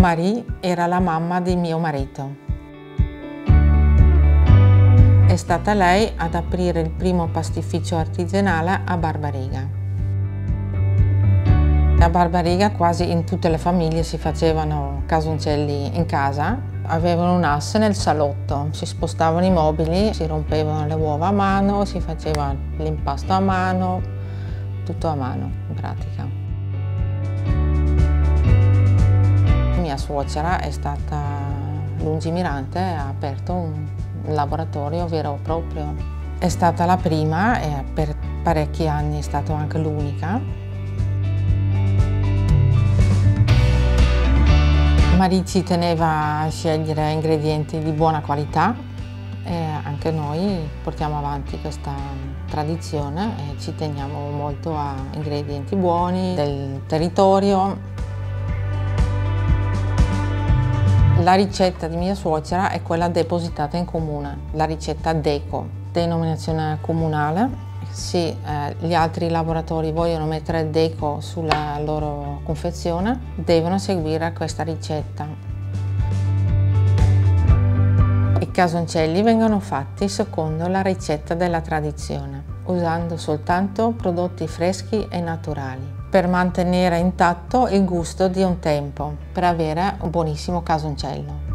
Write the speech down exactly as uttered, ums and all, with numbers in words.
Marì era la mamma di mio marito. È stata lei ad aprire il primo pastificio artigianale a Barbariga. A Barbariga quasi in tutte le famiglie si facevano casoncelli in casa, avevano un asse nel salotto, si spostavano i mobili, si rompevano le uova a mano, si faceva l'impasto a mano, tutto a mano in pratica. Mia suocera è stata lungimirante e ha aperto un laboratorio vero e proprio. È stata la prima e per parecchi anni è stata anche l'unica. Marì ci teneva a scegliere ingredienti di buona qualità e anche noi portiamo avanti questa tradizione e ci teniamo molto a ingredienti buoni del territorio. La ricetta di mia suocera è quella depositata in comune, la ricetta DECO, denominazione comunale. Se eh, gli altri laboratori vogliono mettere DECO sulla loro confezione, devono seguire questa ricetta. I casoncelli vengono fatti secondo la ricetta della tradizione, usando soltanto prodotti freschi e naturali, per mantenere intatto il gusto di un tempo, per avere un buonissimo casoncello.